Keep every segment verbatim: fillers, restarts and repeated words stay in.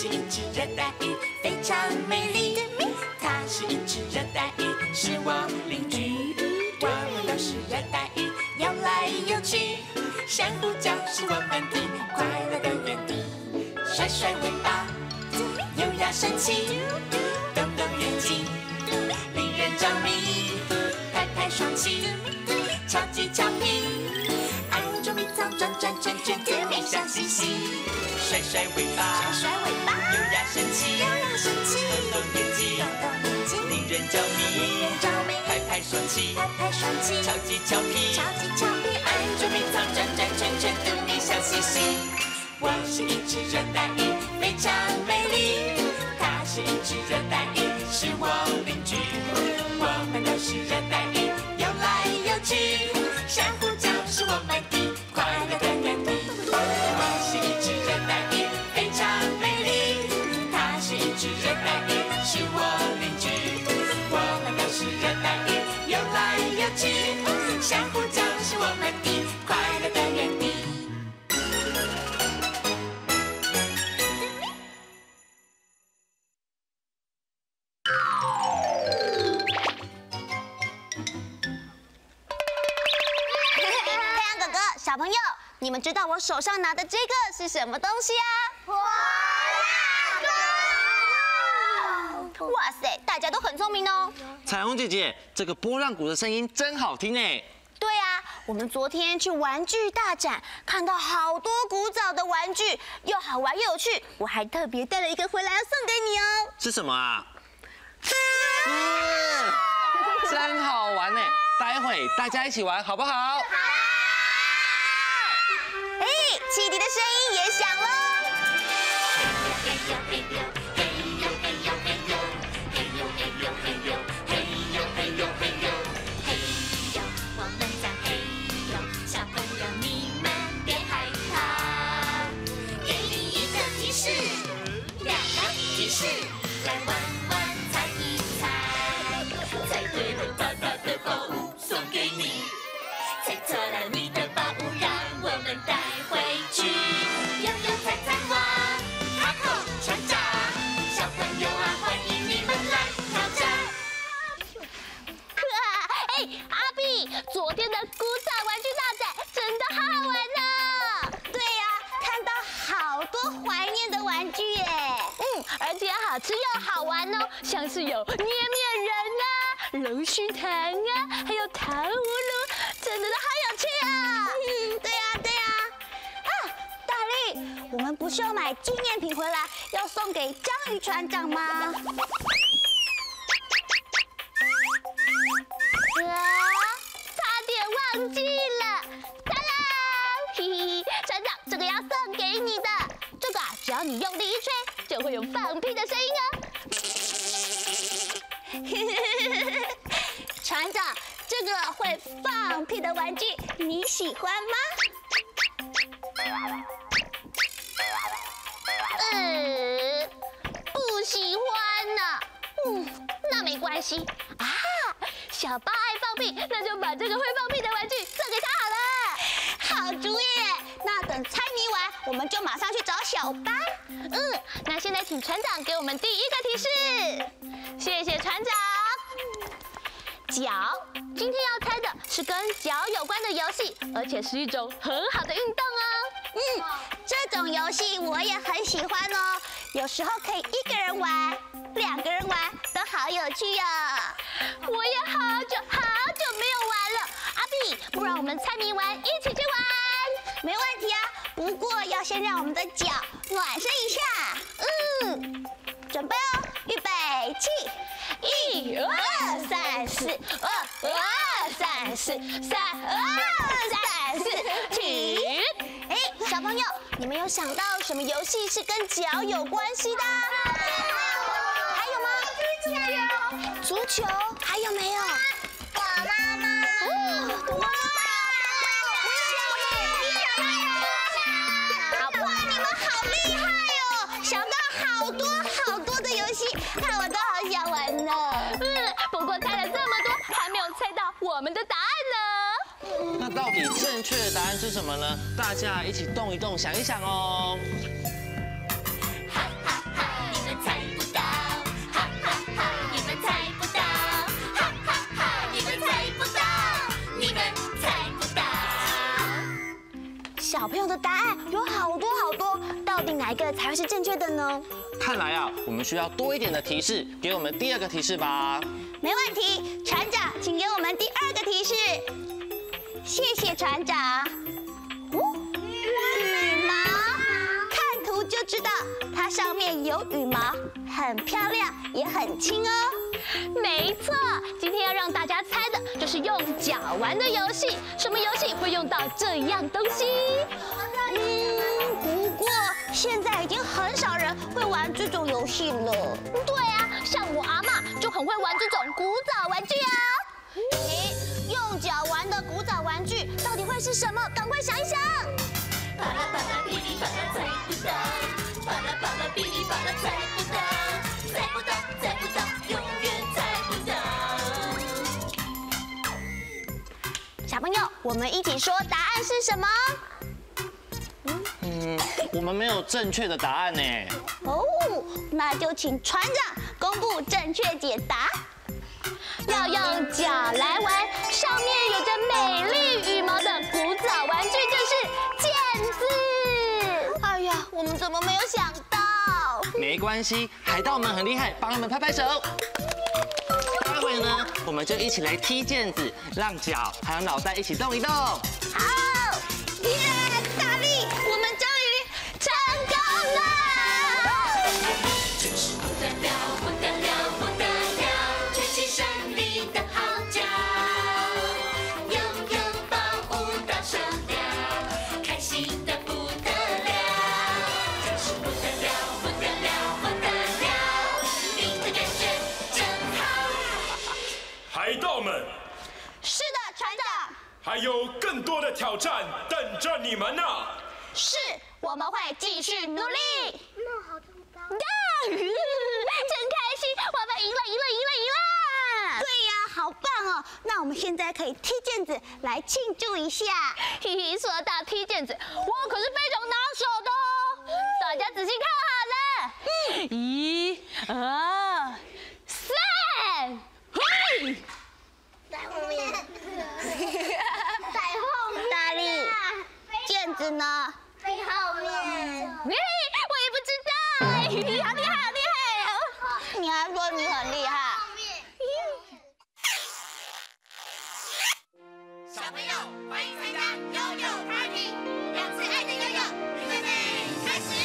是一只热带鱼，非常美丽。它是一只热带鱼，是我邻居。我们都是热带鱼，游来游去。珊瑚礁是我们的快乐的园地，甩甩尾巴，优雅神气，动动眼睛，令人着迷。拍拍双鳍，超级调皮。 转转圈圈，甜蜜笑嘻嘻，甩甩尾巴，甩甩尾巴，优雅神气，优雅神气，动动眼睛，动动眼睛，令人着迷，令人着迷，拍拍双气，拍拍双气，超级调皮，超级调皮，爱捉迷藏，转转圈圈，甜蜜笑嘻嘻。我是一只热带鱼，非常美丽，它是一只热带鱼，是我邻居，我们都是热带鱼，游来游去，珊瑚礁是我们的。 是我邻居，我们都是热带鱼，游来游去，珊瑚礁是我们的快乐的园地。太阳哥哥，小朋友，你们知道我手上拿的这个是什么东西啊？哇！ 哇塞，大家都很聪明哦！彩虹姐姐，这个波浪鼓的声音真好听哎！对啊，我们昨天去玩具大展，看到好多古早的玩具，又好玩又有趣。我还特别带了一个回来要送给你哦。是什么啊？嗯，真好玩哎！待会大家一起玩好不好？好。哎，汽笛的声音也响了。 是，来玩玩猜一猜，猜对了爸爸的宝物送给你，猜错了你的宝物让我们带回去。悠悠猜猜花，哈口船长，小朋友啊，欢迎你们来挑战。哇，哎，阿碧，昨天的古早玩具大展真的好好玩呢、哦。对呀、啊，看到好多怀念的玩具耶。 而且好吃又好玩哦，像是有捏面人啊、龙须糖啊，还有糖葫芦，真的都好有趣啊！嗯，对呀、啊、对呀、啊。啊，大力，我们不是要买纪念品回来，要送给章鱼船长吗？啊，差点忘记了，当当，嘿嘿，船长，这个要送给你的，这个、啊、只要你用力一吹。 就会有放屁的声音哦。船长，这个会放屁的玩具你喜欢吗？呃，不喜欢呢、啊。嗯，那没关系啊。小巴爱放屁，那就把这个会放屁的玩具送给他好了。好主意。那等猜谜完，我们就马上去找小巴。 嗯，那现在请船长给我们第一个提示，谢谢船长。脚，今天要猜的是跟脚有关的游戏，而且是一种很好的运动哦。嗯，这种游戏我也很喜欢哦，有时候可以一个人玩，两个人玩都好有趣哟、哦。我也好久好久没有玩了，阿碧，不然我们猜谜完一起去玩，没问题啊。 不过要先让我们的脚暖身一下，嗯，准备哦，预备起，一二三四，二二三四，三二三四，起。哎，小朋友，你们有想到什么游戏是跟脚有关系的？还有吗？足球。足球还有没有？躲猫猫。躲猫猫。 我们的答案呢？那到底正确的答案是什么呢？大家一起动一动，想一想哦。哈哈小朋友的答案有好多好多，到底哪一个才会是正确的呢？看来啊，我们需要多一点的提示，给我们第二个提示吧。没问题，船长，请给我们第二个提示。谢谢船长。哦，羽毛，看图就知道，它上面有羽毛，很漂亮，也很轻哦。没错，今天要让大家猜的就是用脚玩的游戏。什么游戏会用到这样东西？嗯，不过现在已经很少人会玩这种游戏了。对啊，像我阿嬷就很会玩这种古早玩具啊。诶，用脚玩的古早玩具到底会是什么？赶快想一想。巴拉巴拉哔哩巴拉猜不到，巴拉巴拉哔哩巴拉猜不到，猜不到，猜不到，永远猜不到。小朋友，我们一起说答案是什么？ 嗯，我们没有正确的答案呢。哦，那就请船长公布正确解答。要用脚来玩，上面有着美丽羽毛的古早玩具就是毽子。哎呀，我们怎么没有想到？没关系，海盗们很厉害，帮他们拍拍手。待会呢，我们就一起来踢毽子，让脚还有脑袋一起动一动。好，耶！ 还有更多的挑战等着你们呢！是，我们会继续努力。梦好糟糕！真开心，我们赢了，赢了，赢了，赢了！对呀，好棒哦！那我们现在可以踢毽子来庆祝一下。嘿嘿，说到踢毽子，我可是非常拿手的哦，大家仔细看好了。一、二、三，嘿！ 在后面，在后面。大力，毽子呢？在后面。嘿，我也不知道。好厉害，好厉害哦！你还说你很厉害？小朋友，欢迎参加悠悠 party， 两次爱的悠悠，预备备，开始。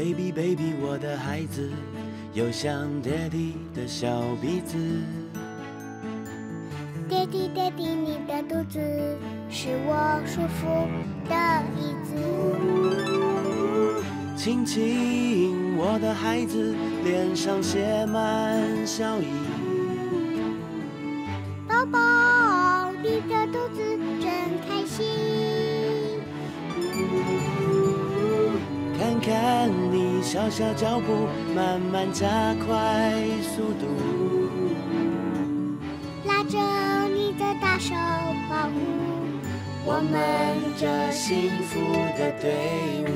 Baby baby， 我的孩子，有像爹地的小鼻子。爹地爹地，你的肚子是我舒服的椅子。亲亲我的孩子，脸上写满笑意。宝宝，你的肚子真开心。看看你小小脚步，慢慢加快速度。拉着你的大手，保护我们这幸福的队伍。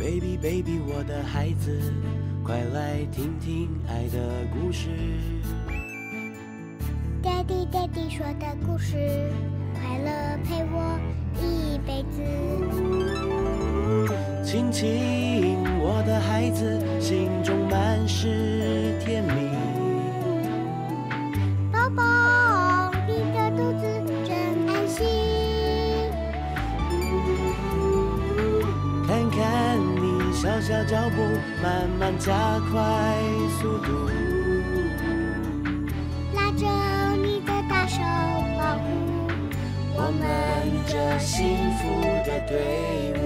Baby baby， 我的孩子，快来听听爱的故事。Daddy Daddy 说的故事，快乐陪我一辈子。亲亲我的孩子，心中满是甜蜜。宝宝，你的肚子真安心。看看。 小小脚步，慢慢加快速度。拉着你的大手，保护我们这幸福的队伍。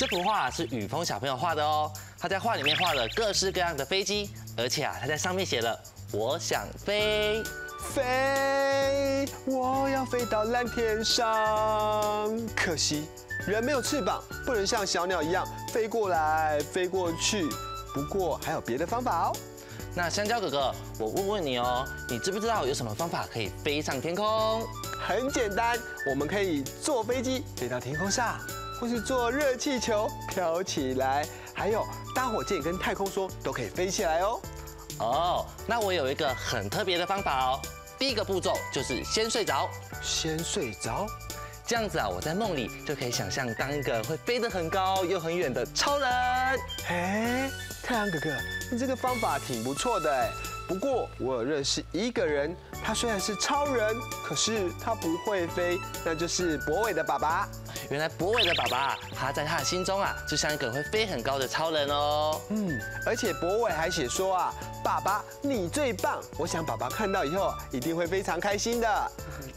这幅画是雨峰小朋友画的哦，他在画里面画了各式各样的飞机，而且啊，他在上面写了“我想飞，飞，我要飞到蓝天上”。可惜人没有翅膀，不能像小鸟一样飞过来、飞过去。不过还有别的方法哦。那香蕉哥哥，我问问你哦，你知不知道有什么方法可以飞上天空？很简单，我们可以坐飞机飞到天空上。 或是坐热气球飘起来，还有搭火箭跟太空梭都可以飞起来哦。哦，那我有一个很特别的方法哦。第一个步骤就是先睡着，先睡着，这样子啊，我在梦里就可以想象当一个会飞得很高又很远的超人。哎，太阳哥哥，你这个方法挺不错的哎。不过我有认识一个人，他虽然是超人，可是他不会飞，那就是博伟的爸爸。 原来博伟的爸爸，他在他的心中啊，就像一个会飞很高的超人哦。嗯，而且博伟还写说啊，爸爸你最棒，我想爸爸看到以后一定会非常开心的。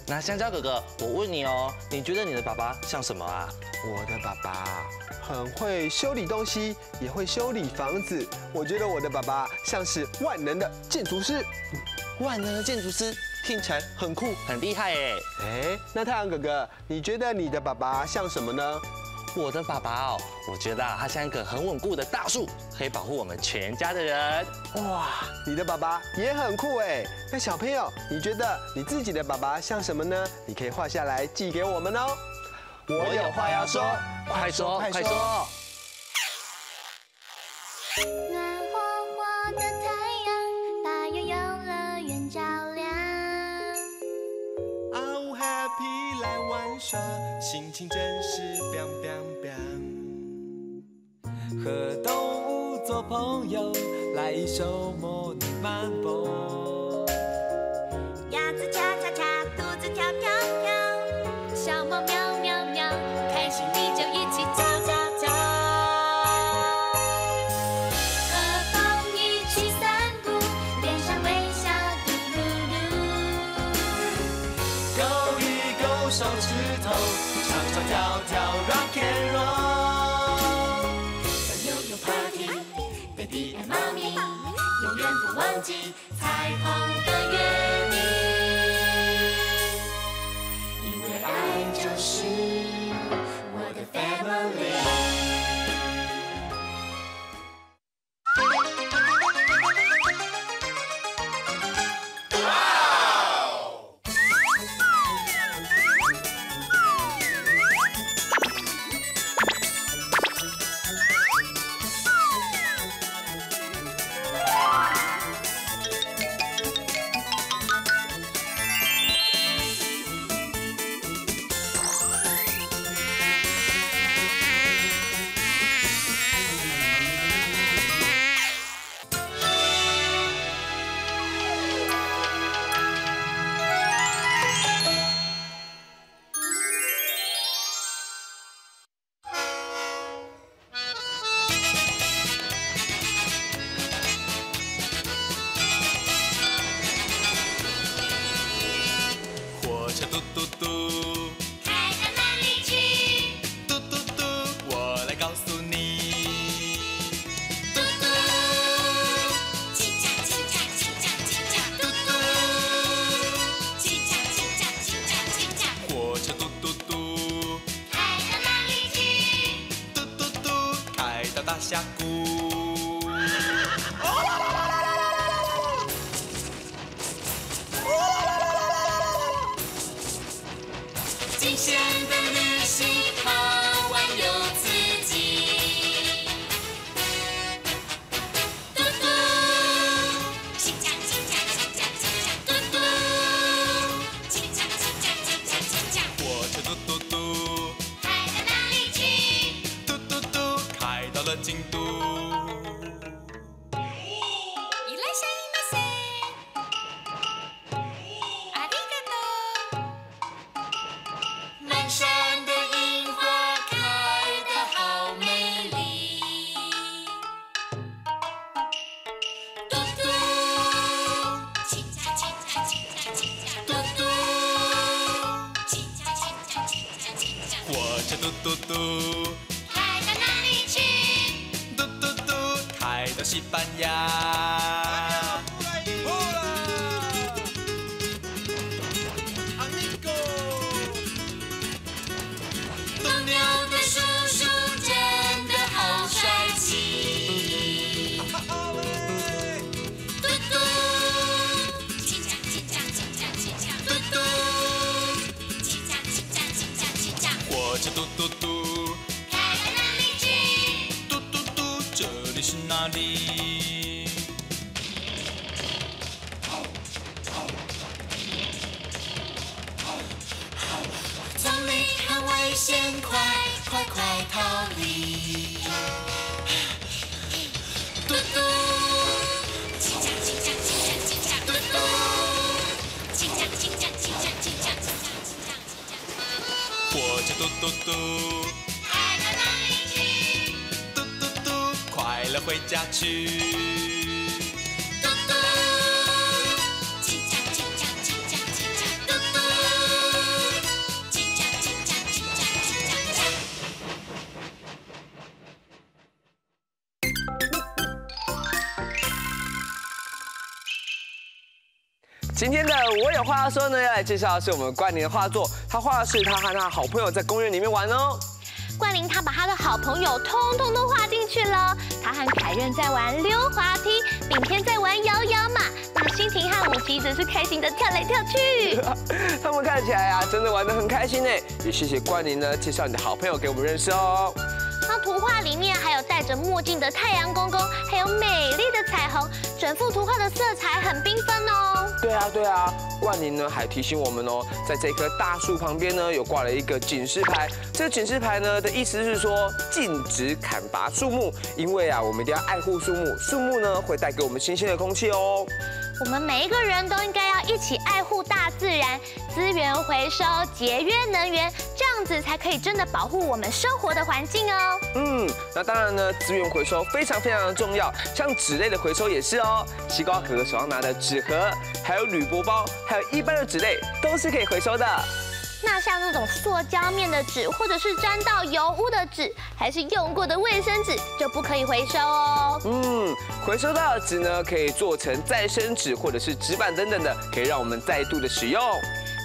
那香蕉哥哥，我问你哦，你觉得你的爸爸像什么啊？我的爸爸很会修理东西，也会修理房子。我觉得我的爸爸像是万能的建筑师。万能的建筑师。 听起来很酷，很厉害哎！哎，那太阳哥哥，你觉得你的爸爸像什么呢？我的爸爸哦，我觉得啊，他像一个很稳固的大树，可以保护我们全家的人。哇，你的爸爸也很酷哎！那小朋友，你觉得你自己的爸爸像什么呢？你可以画下来寄给我们哦。我有话要说，快说快说！暖和和的太阳，把悠悠乐园照亮。 Happy 来玩耍，心情真是 biang biang biang。和动物做朋友，来一首模拟慢蹦。鸭子恰恰恰，兔子跳跳跳，小猫喵喵喵，开心你就一起叫叫叫。和风一起散步，脸上微笑嘟嘟嘟。Go 手指头，唱唱跳跳 ，rock and roll。和悠悠 party，baby and mommy， 永远不忘记彩虹的约定。因为爱就是我的 family。哇！叫大峡谷。惊险的旅行，好玩又刺激。嘟嘟，轻锵轻锵轻锵轻锵，嘟嘟，轻锵轻锵轻锵轻锵。火车嘟嘟嘟，开到哪里去？嘟嘟嘟，开到了京都。いらっしゃいませ。ありがとう。 山的樱花开得好美丽，嘟嘟，轻锵轻锵轻锵轻锵，嘟嘟，轻锵轻锵轻锵轻锵，火车嘟嘟嘟，开到哪里去？嘟嘟嘟，开到西班牙。 嘟嘟嘟，开到哪里去？嘟嘟嘟，这里是哪里？丛林很危险，快快快逃离！嘟嘟，轻锵轻锵轻锵轻锵，嘟嘟，轻锵轻锵轻锵轻锵。 火车嘟嘟嘟，开到哪里去？嘟嘟嘟，快乐回家去。嘟嘟，轻锵轻锵轻锵轻锵，嘟嘟，轻锵轻锵轻锵轻锵。今天的我有话要说呢，要来介绍的是我们冠霖的画作。 他画的是他和他的好朋友在公园里面玩哦。冠霖他把他的好朋友通通都画进去了。他和凯任在玩溜滑梯，秉天在玩摇摇马，那心情和武吉则是开心的跳来跳去。他们看起来啊，真的玩得很开心呢。也谢谢冠霖呢，介绍你的好朋友给我们认识哦。那图画里面还有戴着墨镜的太阳公公，还有美丽的彩虹，整幅图画的色彩很缤纷哦。对啊，对啊。 冠霖呢还提醒我们哦，在这棵大树旁边呢，有挂了一个警示牌。这个警示牌呢的意思是说，禁止砍伐树木，因为啊，我们一定要爱护树木，树木呢会带给我们新鲜的空气哦。我们每一个人都应该要一起爱护大自然，资源回收，节约能源，这样子才可以真的保护我们生活的环境哦。嗯，那当然呢，资源回收非常非常的重要，像纸类的回收也是哦。西瓜哥哥手上拿的纸盒，还有铝箔包。 还有一般的纸类都是可以回收的。那像那种塑胶面的纸，或者是沾到油污的纸，还是用过的卫生纸，就不可以回收哦。嗯，回收到的纸呢，可以做成再生纸或者是纸板等等的，可以让我们再度的使用。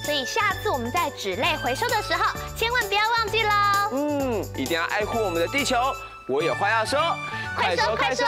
所以下次我们在纸类回收的时候，千万不要忘记喽。嗯，一定要爱护我们的地球。我有话要说，快说快说。